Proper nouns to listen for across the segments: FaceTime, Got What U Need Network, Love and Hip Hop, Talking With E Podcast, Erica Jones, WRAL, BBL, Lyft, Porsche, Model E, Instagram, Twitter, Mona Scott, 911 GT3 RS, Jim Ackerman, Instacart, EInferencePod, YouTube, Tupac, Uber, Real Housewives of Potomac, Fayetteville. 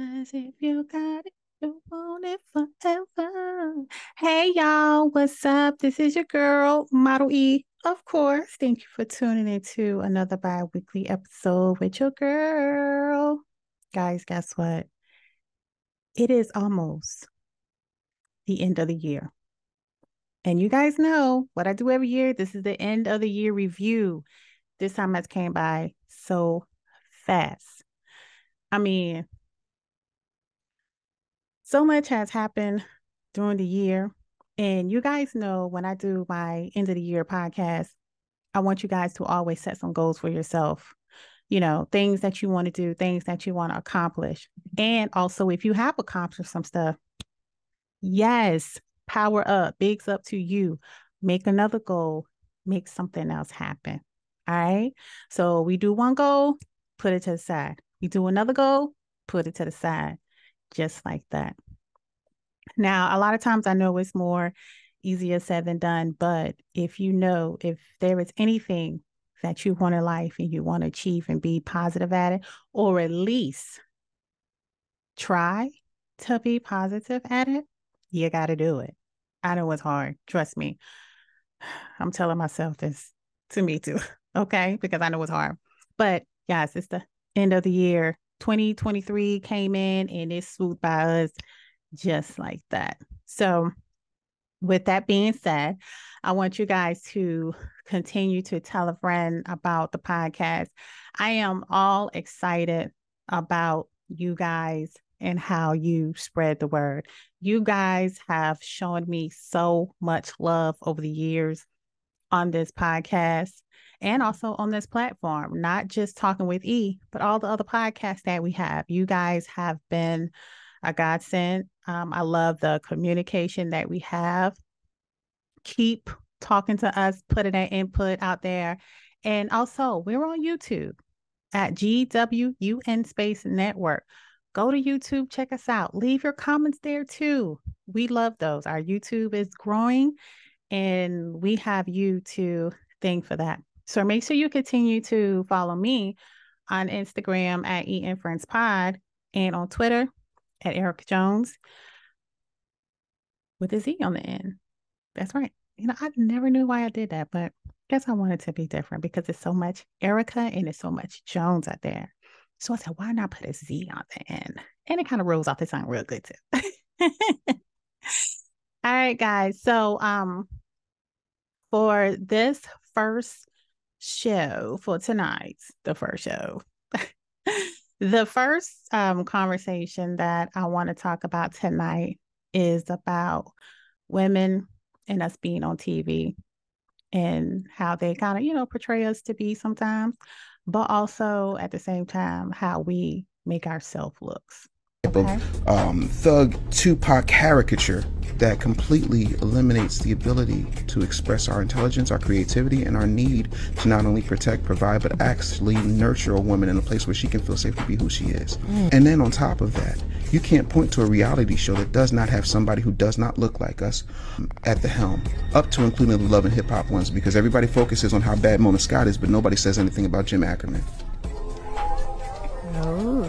As if you got it, you want it forever. Hey, y'all, what's up? This is your girl, Model E, of course. Thank you for tuning in to another bi-weekly episode with your girl. Guys, guess what? It is almost the end of the year. And you guys know what I do every year. This is the end of the year review. This time it came by so fast. I mean, so much has happened during the year. And you guys know when I do my end of the year podcast, I want you guys to always set some goals for yourself. You know, things that you want to do, things that you want to accomplish. And also if you have accomplished some stuff, yes, power up, bigs up to you. Make another goal, make something else happen. All right. So we do one goal, put it to the side. We do another goal, put it to the side. Just like that. Now, a lot of times I know it's more easier said than done, but if you know, if there is anything that you want in life and you want to achieve and be positive at it, or at least try to be positive at it, you got to do it. I know it's hard. Trust me. I'm telling myself this to me too. Okay. Because I know it's hard, but guys, it's the end of the year. 2023 came in and it swooped by us just like that. So with that being said, I want you guys to continue to tell a friend about the podcast. I am all excited about you guys and how you spread the word. You guys have shown me so much love over the years on this podcast and also on this platform, not just Talking With E, but all the other podcasts that we have. You guys have been a godsend. I love the communication that we have. Keep talking to us, putting that input out there. And also, we're on YouTube at GWUN Space Network. Go to YouTube, check us out. Leave your comments there too. We love those. Our YouTube is growing and we have you to thank for that. So make sure you continue to follow me on Instagram at EInferencePod and on Twitter at Erica Jones with a Z on the end. That's right. You know, I never knew why I did that, but I guess I wanted to be different because it's so much Erica and it's so much Jones out there. So I said, why not put a Z on the end? And it kind of rolls off the tongue real good too. All right, guys. So for this first show for tonight's, the first conversation that I want to talk about tonight is about women and us being on TV and how they kind of, you know, portray us to be sometimes, but also at the same time, how we make ourselves looks. Okay. Thug Tupac caricature that completely eliminates the ability to express our intelligence, our creativity, and our need to not only protect, provide, but actually nurture a woman in a place where she can feel safe to be who she is. And then on top of that, you can't point to a reality show that does not have somebody who does not look like us at the helm, up to including the Love and Hip Hop ones, because everybody focuses on how bad Mona Scott is, but nobody says anything about Jim Ackerman. Oh.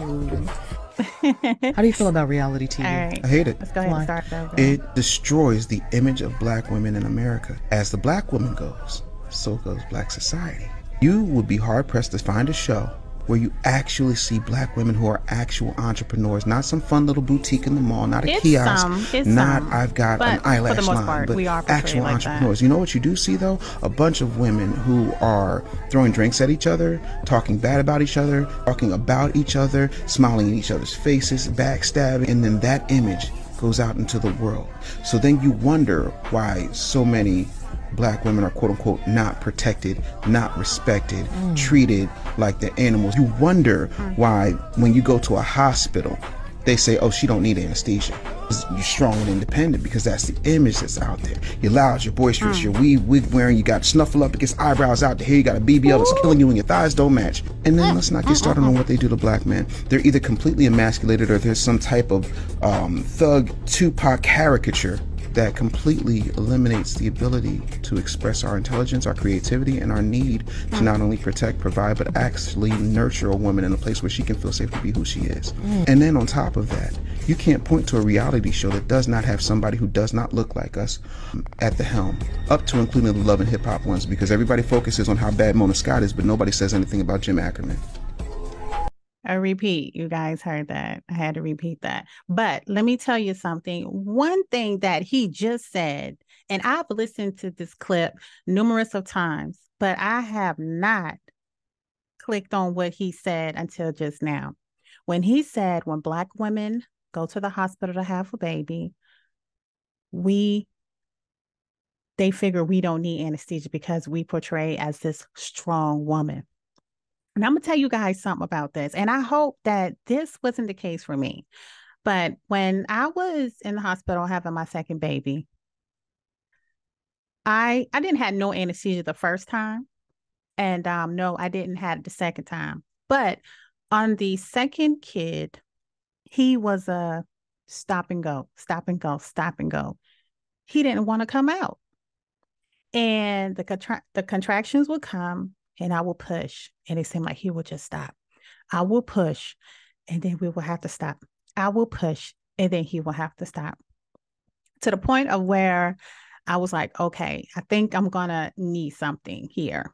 How do you feel about reality TV? All right. I hate it. Let's go ahead and start that. It destroys the image of black women in America. As the black woman goes, so goes black society. You would be hard-pressed to find a show where you actually see black women who are actual entrepreneurs, not some fun little boutique in the mall, not a kiosk, not I've got an eyelash line, but actual entrepreneurs. You know what you do see, though? A bunch of women who are throwing drinks at each other, talking bad about each other, talking about each other, smiling in each other's faces, backstabbing, and then that image goes out into the world. So then you wonder why so many black women are quote-unquote not protected, not respected, treated like the animals. You wonder why when you go to a hospital they say, oh, she don't need anesthesia, you're strong and independent, because that's the image that's out there. You're loud, you're boisterous, you're wig wearing, you got snuffle up against eyebrows out to here, you got a BBL that's killing you and your thighs don't match. And then let's not get started on what they do to black men. They're either completely emasculated or there's some type of thug Tupac caricature that completely eliminates the ability to express our intelligence, our creativity, and our need to not only protect, provide, but actually nurture a woman in a place where she can feel safe to be who she is. And then on top of that, you can't point to a reality show that does not have somebody who does not look like us at the helm, up to including the Love and Hip Hop ones, because everybody focuses on how bad Mona Scott is, but nobody says anything about Jim Ackerman. I repeat, you guys heard that. I had to repeat that. But let me tell you something. One thing that he just said, and I've listened to this clip numerous of times, but I have not clicked on what he said until just now. When he said, when Black women go to the hospital to have a baby, they figure we don't need anesthesia because we portray as this strong woman. And I'm going to tell you guys something about this. And I hope that this wasn't the case for me. But when I was in the hospital having my second baby, I didn't have no anesthesia the first time. And no, I didn't have it the second time. But on the second kid, he was a stop and go, stop and go, stop and go. He didn't want to come out. And the contractions would come. And I will push. And it seemed like he would just stop. I will push. And then we will have to stop. I will push. And then he will have to stop. To the point of where I was like, okay, I think I'm going to need something here.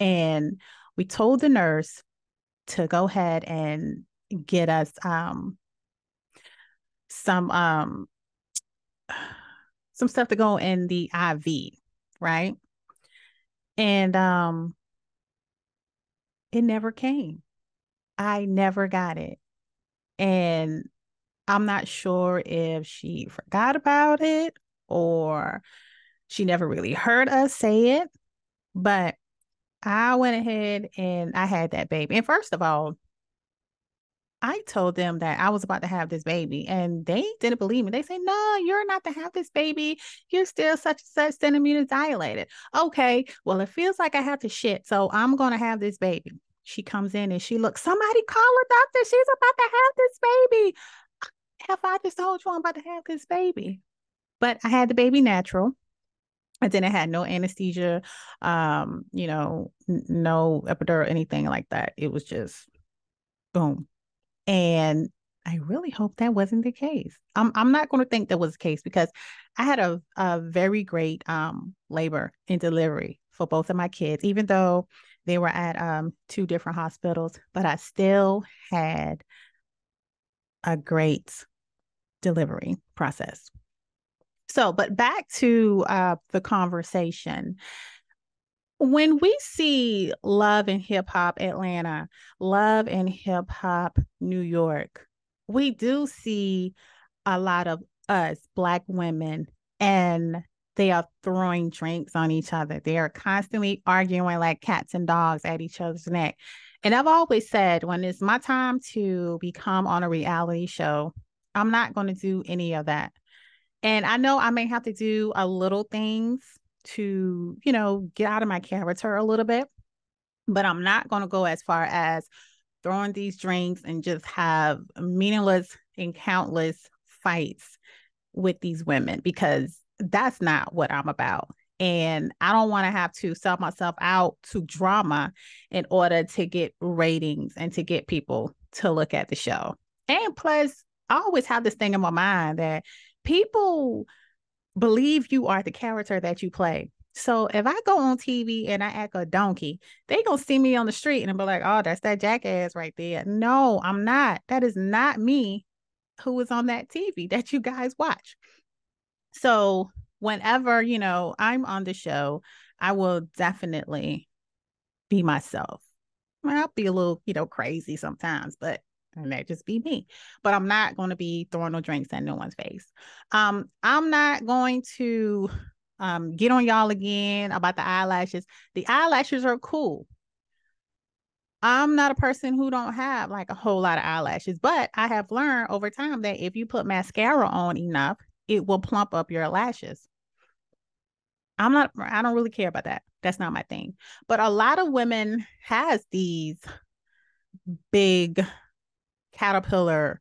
And we told the nurse to go ahead and get us some stuff to go in the IV, right? And it never came. I never got it. And I'm not sure if she forgot about it or she never really heard us say it, but I went ahead and I had that baby. And first of all, I told them that I was about to have this baby and they didn't believe me. They say, no, you're not to have this baby. You're still such and such centimeters dilated. Okay, well, it feels like I have to shit. So I'm going to have this baby. She comes in and she looks, somebody call a doctor. She's about to have this baby. Have I just told you I'm about to have this baby? But I had the baby natural. And then I had no anesthesia, no epidural, anything like that. It was just boom. And I really hope that wasn't the case. I'm not going to think that was the case because I had a very great labor and delivery for both of my kids, even though they were at two different hospitals, but I still had a great delivery process. So, but back to the conversation. When we see Love and Hip Hop Atlanta, Love and Hip Hop New York, we do see a lot of us Black women, and they are throwing drinks on each other. They are constantly arguing like cats and dogs at each other's neck. And I've always said, when it's my time to become on a reality show, I'm not going to do any of that. And I know I may have to do a little things to, get out of my character a little bit, but I'm not going to go as far as throwing these drinks and just have meaningless and countless fights with these women, because that's not what I'm about. And I don't want to have to sell myself out to drama in order to get ratings and to get people to look at the show. And plus, I always have this thing in my mind that people believe you are the character that you play. So if I go on TV and I act a donkey, they gonna see me on the street and be like, oh, that's that jackass right there. No, I'm not. That is not me who was on that TV that you guys watch. So whenever, I'm on the show, I will definitely be myself. I'll be a little, crazy sometimes, but and that just be me. But I'm not going to be throwing no drinks at no one's face. I'm not going to get on y'all again about the eyelashes. The eyelashes are cool. I'm not a person who don't have like a whole lot of eyelashes, but I have learned over time that if you put mascara on enough, it will plump up your lashes. I don't really care about that. That's not my thing. But a lot of women has these big caterpillar,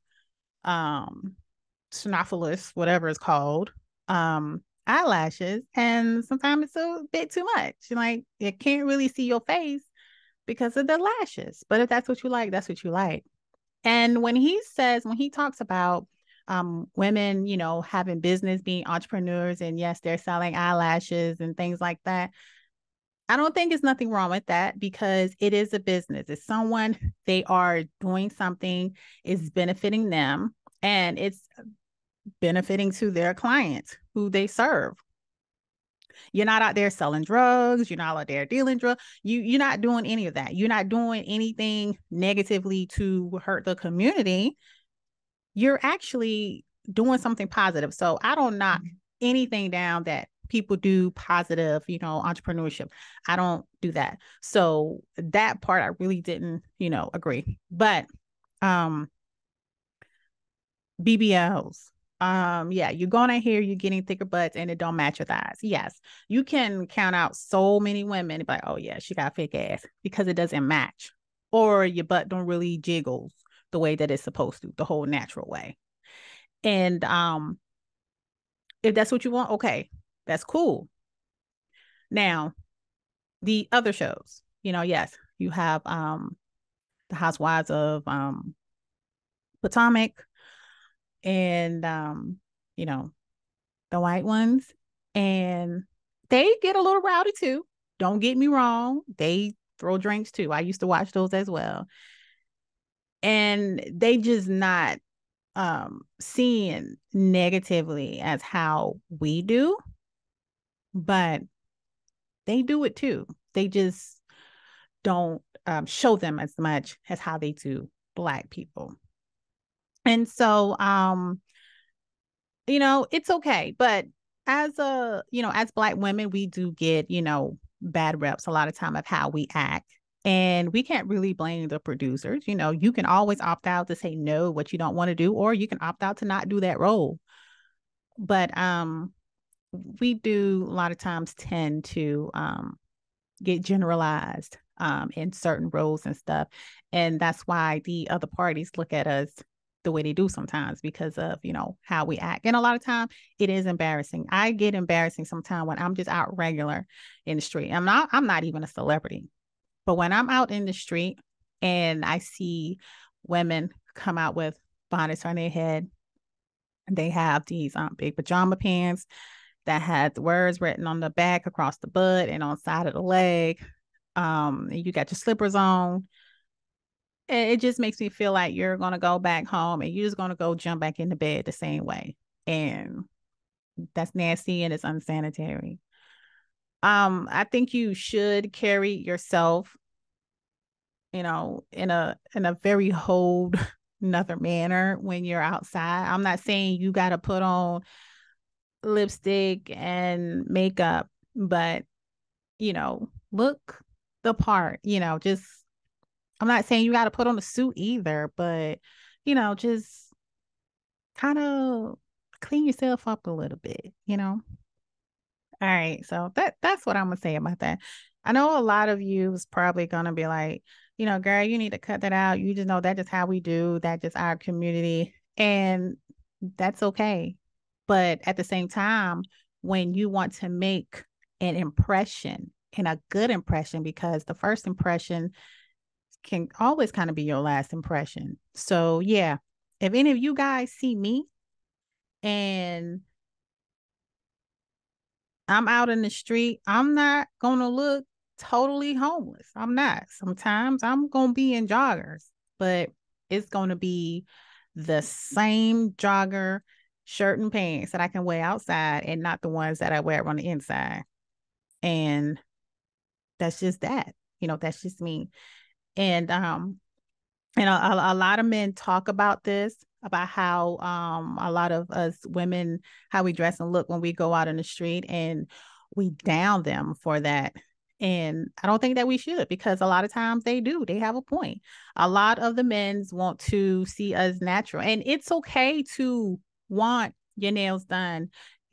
Sinophilus, whatever it's called, eyelashes, and sometimes it's a bit too much. Like, you can't really see your face because of the lashes. But if that's what you like, that's what you like. And when he talks about women, having business, being entrepreneurs, and yes, they're selling eyelashes and things like that, I don't think there's nothing wrong with that, because it is a business. It's someone, they are doing something, it's benefiting them, and it's benefiting to their clients who they serve. You're not out there selling drugs. You're not out there dealing drugs. You're not doing any of that. You're not doing anything negatively to hurt the community. You're actually doing something positive. So I don't knock anything down that people do positive, entrepreneurship. I don't do that. So that part, I really didn't, agree. But BBLs. You're going out here, you're getting thicker butts and it don't match your thighs. Yes. You can count out so many women, but oh yeah, she got a fake ass, because it doesn't match, or your butt don't really jiggle the way that it's supposed to, the whole natural way. And, if that's what you want, okay, that's cool. Now, the other shows, yes, you have, the Housewives of, Potomac, and the white ones, and they get a little rowdy too, don't get me wrong. They throw drinks too. I used to watch those as well, and they just not seeing negatively as how we do, but they do it too. They just don't show them as much as how they do Black people. And so, it's okay. But as Black women, we do get, bad reps a lot of time of how we act. And we can't really blame the producers. You can always opt out to say no, what you don't want to do, or you can opt out to not do that role. But we do a lot of times tend to get generalized in certain roles and stuff. And that's why the other parties look at us the way they do sometimes, because of how we act. And a lot of time it is embarrassing. I get embarrassing sometimes when I'm just out regular in the street. I'm not even a celebrity, but when I'm out in the street and I see women come out with bonnets on their head, they have these big pajama pants that had the words written on the back, across the butt, and on the side of the leg. And you got your slippers on. It just makes me feel like you're going to go back home and you're just going to go jump back into bed the same way. And that's nasty and it's unsanitary. I think you should carry yourself, in a very whole nother manner when you're outside. I'm not saying you got to put on lipstick and makeup, but, look the part, just, I'm not saying you got to put on a suit either, but, just kind of clean yourself up a little bit, All right. So that's what I'm going to say about that. I know a lot of you is probably going to be like, girl, you need to cut that out. You just know that just how we do. That just our community. And that's okay. But at the same time, when you want to make an impression, and a good impression, because the first impression can always kind of be your last impression. So yeah, if any of you guys see me and I'm out in the street, I'm not going to look totally homeless. I'm not. Sometimes I'm going to be in joggers, but it's going to be the same jogger shirt and pants that I can wear outside, and not the ones that I wear on the inside. And that's just that, that's just me. And, a lot of men talk about this, about how a lot of us women, how we dress and look when we go out in the street, and we down them for that. And I don't think that we should, because a lot of times they do. They have a point. A lot of the men's want to see us natural, and it's okay to want your nails done,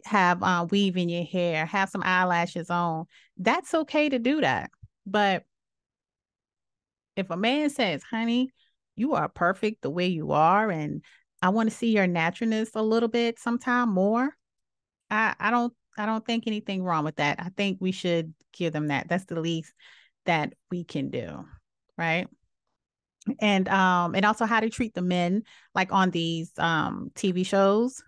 have weave in your hair, have some eyelashes on. That's okay to do that. But if a man says, honey, you are perfect the way you are, and I want to see your naturalness a little bit sometime more, I don't think anything wrong with that. I think we should give them that. That's the least that we can do. Right. And also how to treat the men, like on these TV shows,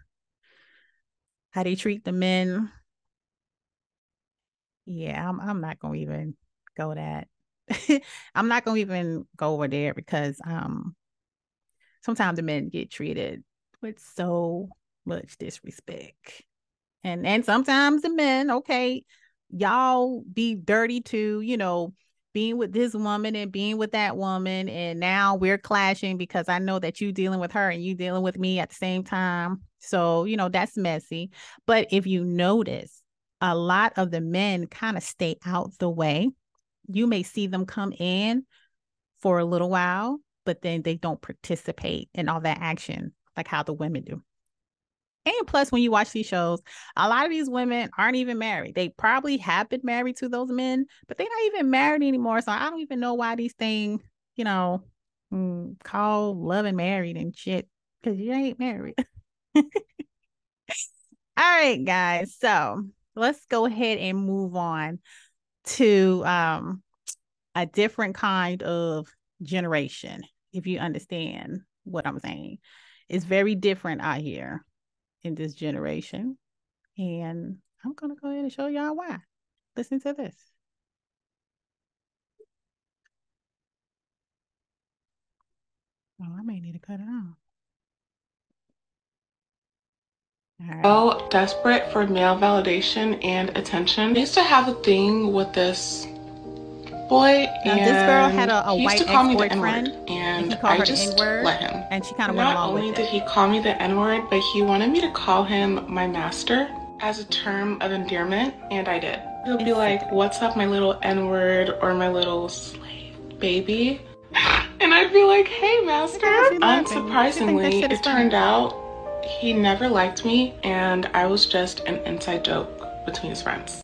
how they treat the men. Yeah, I'm not going to even go that. I'm not going to even go over there because sometimes the men get treated with so much disrespect. And sometimes the men, okay, y'all be dirty to, you know, being with this woman and being with that woman. And now we're clashing because I know that you dealing with her and you dealing with me at the same time. So, you know, that's messy. But if you notice, a lot of the men kind of stay out the way. You may see them come in for a little while, but then they don't participate in all that action like how the women do. And plus, when you watch these shows, a lot of these women aren't even married. They probably have been married to those men, but they're not even married anymore. So I don't even know why these things, you know, call love and married and shit, because you ain't married. All right, guys. So let's go ahead and move on to a different kind of generation, if you understand what I'm saying. It's very different out here in this generation, and I'm gonna go ahead and show y'all why. Listen to this. Oh, I may need to cut it off. Right. So desperate for male validation and attention. I used to have a thing with this boy, and this girl had a white ex-boyfriend, and I just let him. And she kind of went along with it. Not only did he call me the N-word, but he wanted me to call him my master as a term of endearment, and I did. He'll be like, "What's up, my little N-word," or "my little slave baby," and I'd be like, "Hey, master." Unsurprisingly, it turned out he never liked me, and I was just an inside joke between his friends.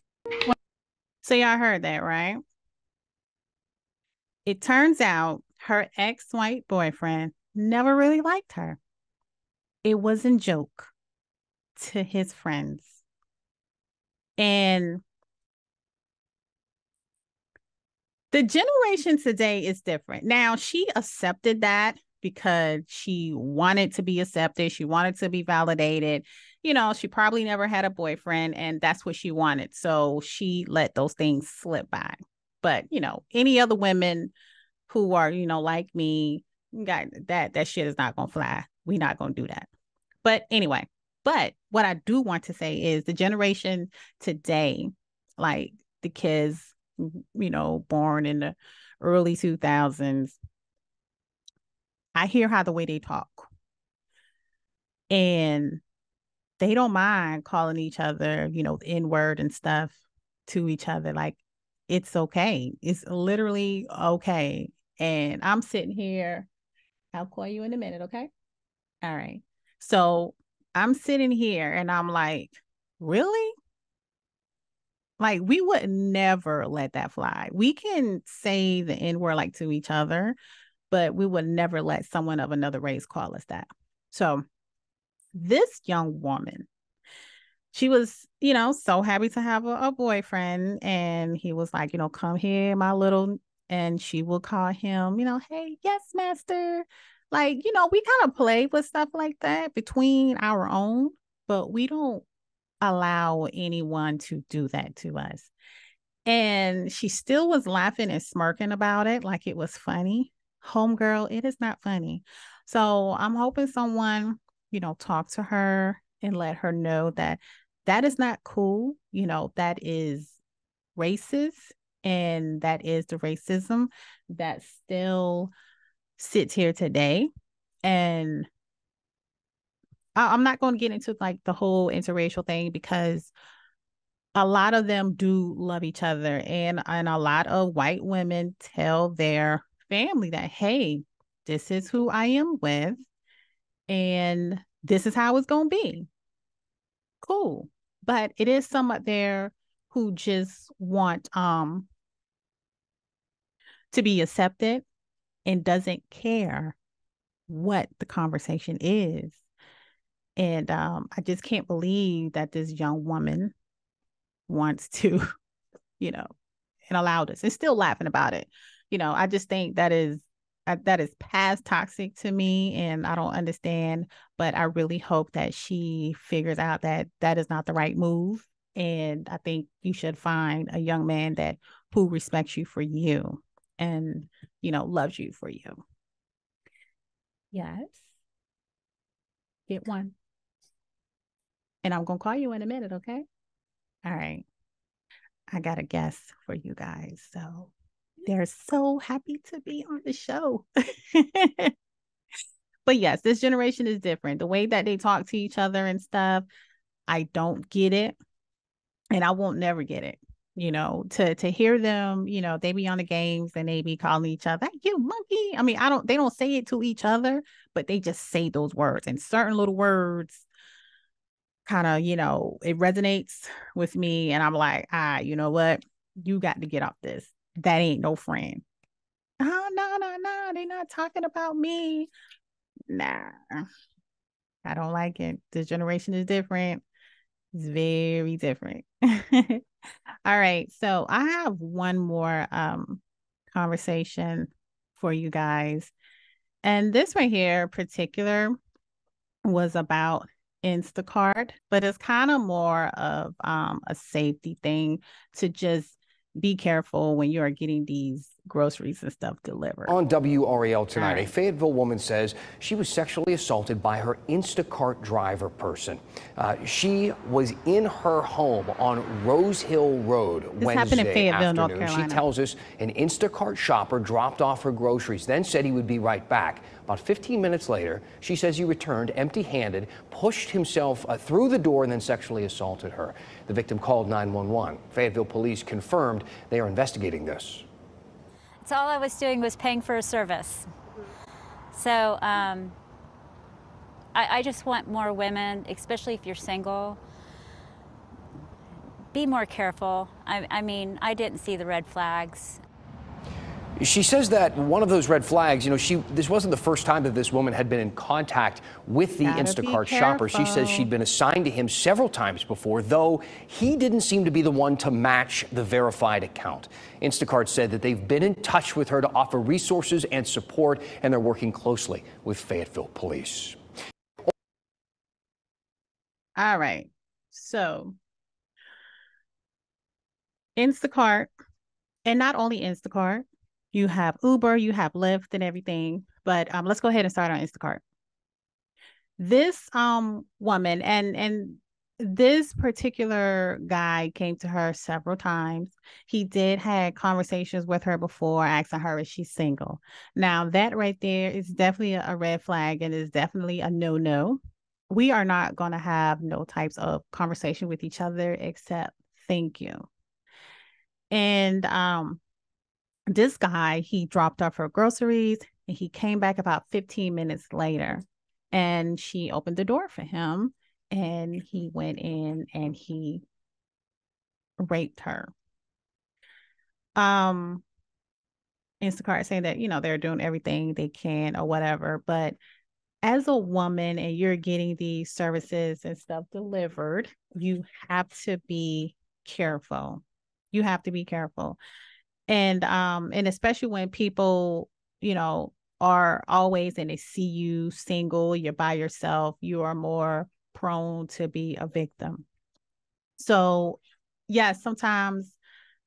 So y'all heard that, right? It turns out her ex-white boyfriend never really liked her. It wasn't a joke to his friends. And the generation today is different. Now, she accepted that because she wanted to be accepted. She wanted to be validated. You know, she probably never had a boyfriend, and that's what she wanted. So she let those things slip by. But, you know, any other women who are, you know, like me, that shit is not going to fly. We're not going to do that. But anyway, but what I do want to say is the generation today, like the kids, you know, born in the early 2000s, I hear how the way they talk. And they don't mind calling each other, you know, the N-word and stuff to each other. Like, it's okay. It's literally okay. And I'm sitting here. I'll call you in a minute, okay? All right. So I'm sitting here and I'm like, really? Like, we would never let that fly. We can say the N-word like to each other, but we would never let someone of another race call us that. So this young woman, she was, you know, so happy to have a boyfriend, and he was like, you know, "Come here, my little," and she will call him, you know, "Hey, yes, master." Like, you know, we kind of play with stuff like that between our own, but we don't allow anyone to do that to us. And she still was laughing and smirking about it like it was funny. Homegirl, it is not funny. So I'm hoping someone, you know, talk to her and let her know that that is not cool. You know, that is racist, and that is the racism that still sits here today. And I'm not going to get into like the whole interracial thing, because a lot of them do love each other. And a lot of white women tell their family that, "Hey, this is who I am with, and this is how it's going to be." Cool. But it is some out there who just want to be accepted and doesn't care what the conversation is. And I just can't believe that this young woman wants to, you know, and allow this and still laughing about it. You know, I just think that is past toxic to me, and I don't understand, but I really hope that she figures out that that is not the right move. And I think you should find a young man that who respects you for you and, you know, loves you for you. Yes. Get one. And I'm going to call you in a minute, okay? All right. I got a guest for you guys, so. They're so happy to be on the show. But yes, this generation is different. The way that they talk to each other and stuff, I don't get it. And I won't never get it. You know, to hear them, you know, they be on the games and they be calling each other, hey, you monkey. I mean, they don't say it to each other, but they just say those words. And certain little words kind of, you know, it resonates with me. And I'm like, you know what? You got to get off this. That ain't no friend. Oh, no. They not talking about me. Nah. I don't like it. This generation is different. It's very different. All right. So I have one more conversation for you guys. And this right here in particular was about Instacart, but it's kind of more of a safety thing to just be careful when you are getting these groceries and stuff delivered. On WRAL tonight, a Fayetteville woman says she was sexually assaulted by her Instacart driver person. She was in her home on Rose Hill Road Wednesday afternoon. She tells us an Instacart shopper dropped off her groceries, then said he would be right back. About 15 minutes later, she says he returned empty-handed, pushed himself through the door, and then sexually assaulted her. The victim called 911. Fayetteville police confirmed they are investigating this. So all I was doing was paying for a service. So I just want more women, especially if you're single, be more careful. I mean, I didn't see the red flags. She says that one of those red flags, you know, this wasn't the first time that this woman had been in contact with the Instacart shopper. She says she'd been assigned to him several times before, though he didn't seem to be the one to match the verified account. Instacart said that they've been in touch with her to offer resources and support, and they're working closely with Fayetteville police. All right. So Instacart, and not only Instacart, you have Uber, you have Lyft and everything, but let's go ahead and start on Instacart. This woman and this particular guy came to her several times. He did have conversations with her before, asking her if she's single. Now that right there is definitely a red flag and is definitely a no. We are not going to have no types of conversation with each other except thank you. And this guy, he dropped off her groceries and he came back about 15 minutes later, and she opened the door for him and he went in and he raped her. Instacart saying that, you know, they're doing everything they can or whatever, but as a woman and you're getting these services and stuff delivered, you have to be careful. You have to be careful. And especially when people, you know, are always and they see you single, you're by yourself, you are more prone to be a victim. So, yes, sometimes,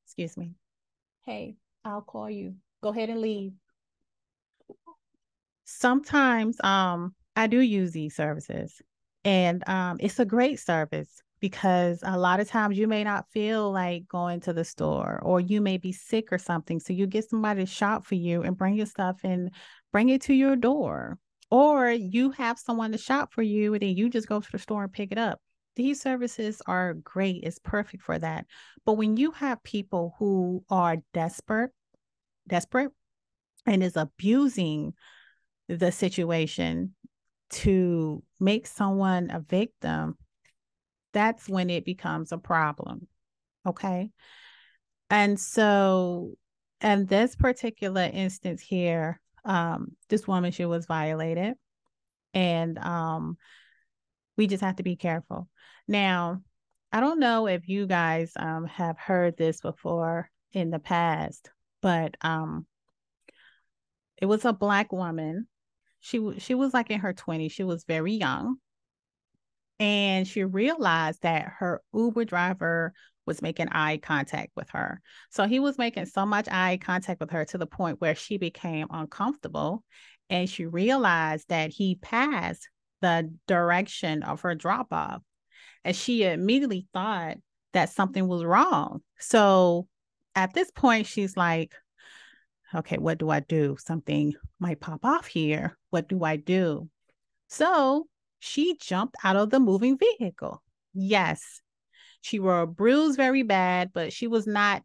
excuse me. Hey, I'll call you. Go ahead and leave. Sometimes I do use these services, and it's a great service. Because a lot of times you may not feel like going to the store, or you may be sick or something. So you get somebody to shop for you and bring your stuff and bring it to your door. Or you have someone to shop for you and then you just go to the store and pick it up. These services are great. It's perfect for that. But when you have people who are desperate, and is abusing the situation to make someone a victim, that's when it becomes a problem. Okay. And so, in this particular instance here, this woman, she was violated. And We just have to be careful. Now, I don't know if you guys have heard this before in the past, but it was a Black woman. She was like in her 20s. She was very young. And she realized that her Uber driver was making eye contact with her. So he was making so much eye contact with her to the point where she became uncomfortable. And she realized that he passed the direction of her drop off. And she immediately thought that something was wrong. So at this point, she's like, okay, what do I do? Something might pop off here. What do I do? So she jumped out of the moving vehicle. Yes, she were bruised very bad, but she was not,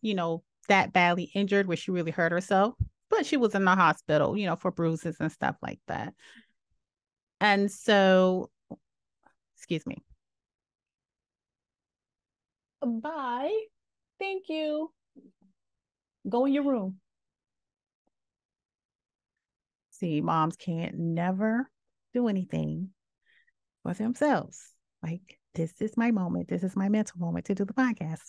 that badly injured where she really hurt herself. But she was in the hospital, for bruises and stuff like that. And so, excuse me. Bye. Thank you. Go in your room. See, moms can't never do anything for themselves. Like, this is my moment. This is my mental moment to do the podcast.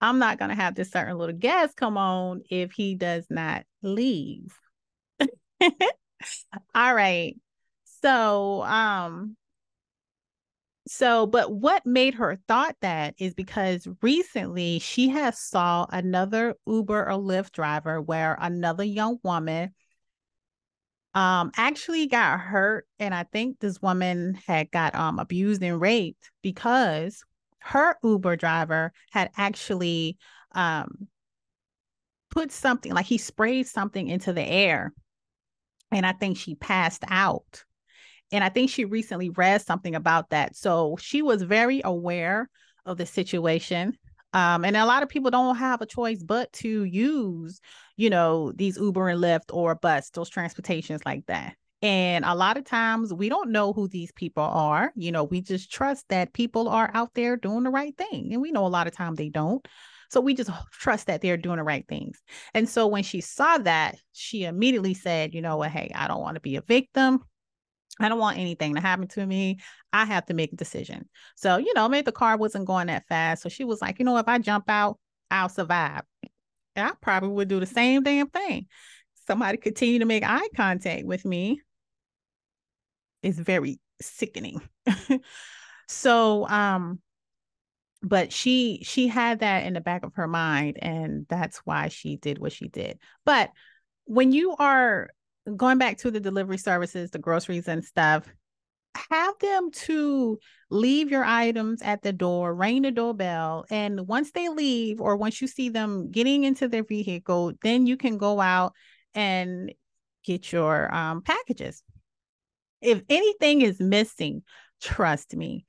I'm not going to have this certain little guest come on if he does not leave. All right. So, but what made her thought that is because recently she has saw another Uber or Lyft driver where another young woman actually got hurt. And I think this woman had got abused and raped because her Uber driver had actually put something, like he sprayed something into the air. And I think she passed out. And I think she recently read something about that. So she was very aware of the situation. And a lot of people don't have a choice but to use, these Uber and Lyft or bus, those transportations like that. And a lot of times we don't know who these people are. We just trust that people are out there doing the right thing. And we know a lot of times they don't. So we just trust that they're doing the right things. And so when she saw that, she immediately said, hey, I don't want to be a victim. I don't want anything to happen to me. I have to make a decision. So, maybe the car wasn't going that fast. So she was like, if I jump out, I'll survive. And I probably would do the same damn thing. Somebody continue to make eye contact with me. It's very sickening. So, but she had that in the back of her mind, and that's why she did what she did. But when you are going back to the delivery services, the groceries and stuff, have them to leave your items at the door, ring the doorbell. And once they leave, or once you see them getting into their vehicle, then you can go out and get your packages. If anything is missing, trust me,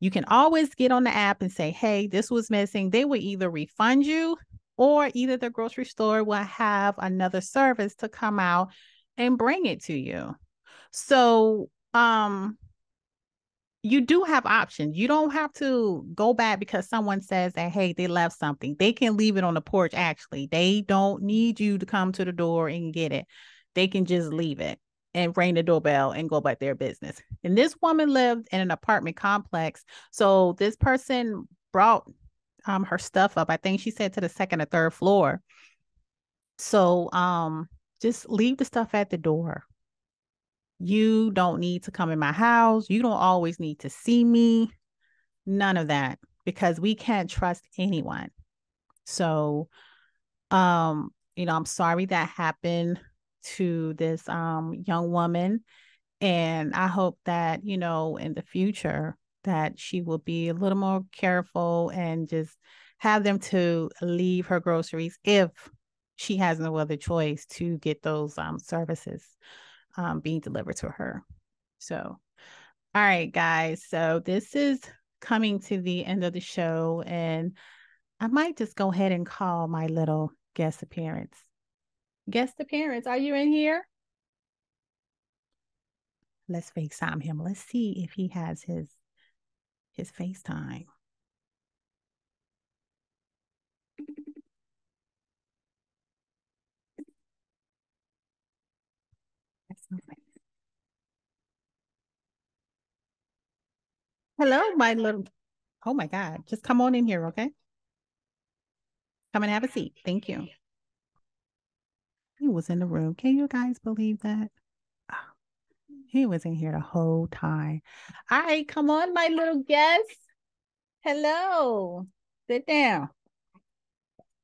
you can always get on the app and say, hey, this was missing. They will either refund you, or either the grocery store will have another service to come out and bring it to you. So you do have options. You don't have to go back because someone says that, hey, they left something. They can leave it on the porch, actually. They don't need you to come to the door and get it. They can just leave it and ring the doorbell and go about their business. And this woman lived in an apartment complex. So this person brought her stuff up. I think she said to the second or third floor. So, just leave the stuff at the door. You don't need to come in my house. You don't always need to see me. None of that, because we can't trust anyone. So, I'm sorry that happened to this young woman. And I hope that, in the future that she will be a little more careful and just have them to leave her groceries if she has no other choice to get those services being delivered to her. So, all right, guys. So this is coming to the end of the show, and I might just go ahead and call my little guest appearance. Guest appearance, are you in here? Let's FaceTime him. Let's see if he has his FaceTime. Hello, my little, oh my God, just come on in here, okay? Come and have a seat. Thank you. He was in the room. Can you guys believe that? Oh, he was in here the whole time. All right, come on, my little guest. Hello. Sit down.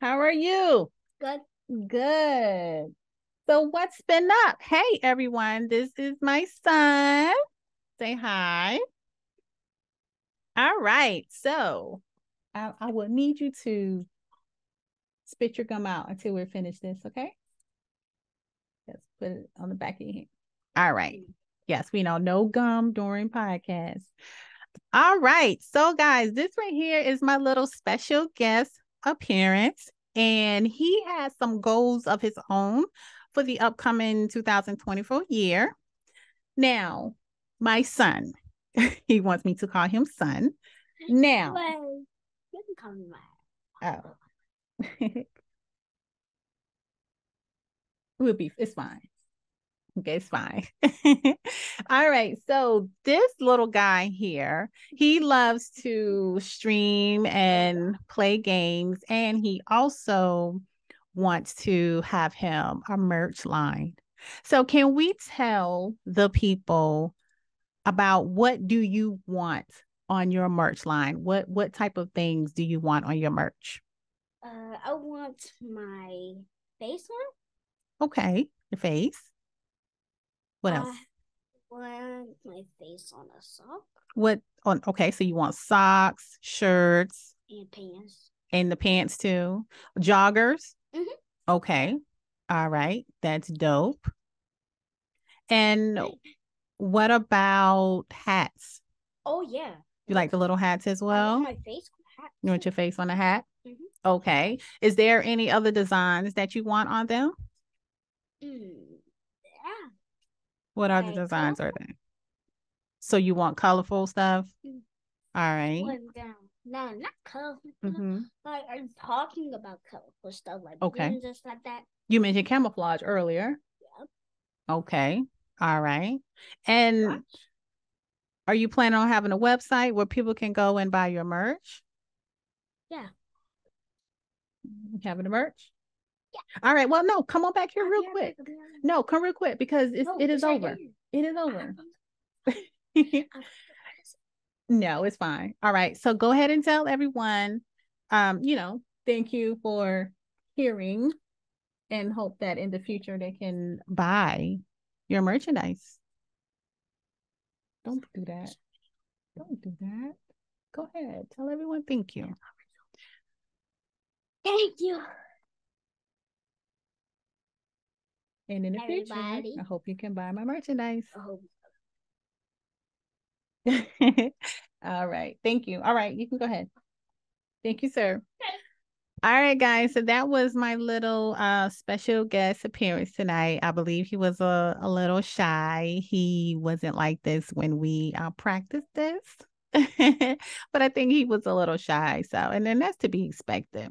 How are you? Good. Good. So what's been up? Hey, everyone. This is my son. Say hi. All right. So I will need you to spit your gum out until we're finished this, okay? Just put it on the back of your hand. All right. Yes, we know no gum during podcasts. All right. So, guys, this right here is my little special guest appearance. And he has some goals of his own for the upcoming 2024 year. Now, my son, he wants me to call him son. Now, well, you can call me my. Oh. It's fine. Okay, it's fine. All right. So this little guy here, he loves to stream and play games. And he also wants to have him a merch line. So can we tell the people about what do you want on your merch line? What type of things do you want on your merch? I want my face on. Okay, your face. What else? I want my face on a sock. What on? Okay, so you want socks, shirts, and pants, and the pants too. Joggers. Mm-hmm. Okay, all right, that's dope. And what about hats? Oh yeah, you like the little hats as well. I want my face on a hat. You want your face on a hat? Mm-hmm. Okay. Is there any other designs that you want on them? Yeah. What other designs are there? So you want colorful stuff? Mm. All right. No, not colorful. Mm-hmm. Like I'm talking about colorful stuff, like okay, just like that. You mentioned camouflage earlier. Yep. Okay. All right. And are you planning on having a website where people can go and buy your merch? Yeah. You having a merch? Yeah. All right. Well, no, come on back here real quick. No, come real quick because it is over. It is over. No, it's fine. All right. So go ahead and tell everyone, thank you for hearing and hope that in the future they can buy your merchandise. Don't do that. Don't do that. Go ahead. Tell everyone thank you. Thank you. And in the future, I hope you can buy my merchandise. Oh. All right. Thank you. All right. You can go ahead. Thank you, sir. All right, guys. So that was my little special guest appearance tonight. I believe he was a little shy. He wasn't like this when we practiced this. But I think he was a little shy. So, and then that's to be expected.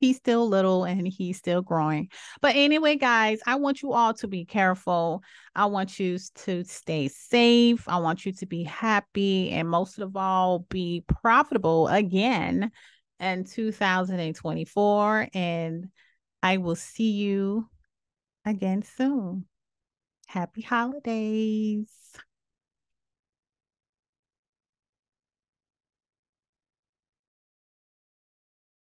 He's still little and he's still growing. But anyway, guys, I want you all to be careful. I want you to stay safe. I want you to be happy and most of all, be profitable again in 2024. And I will see you again soon. Happy holidays.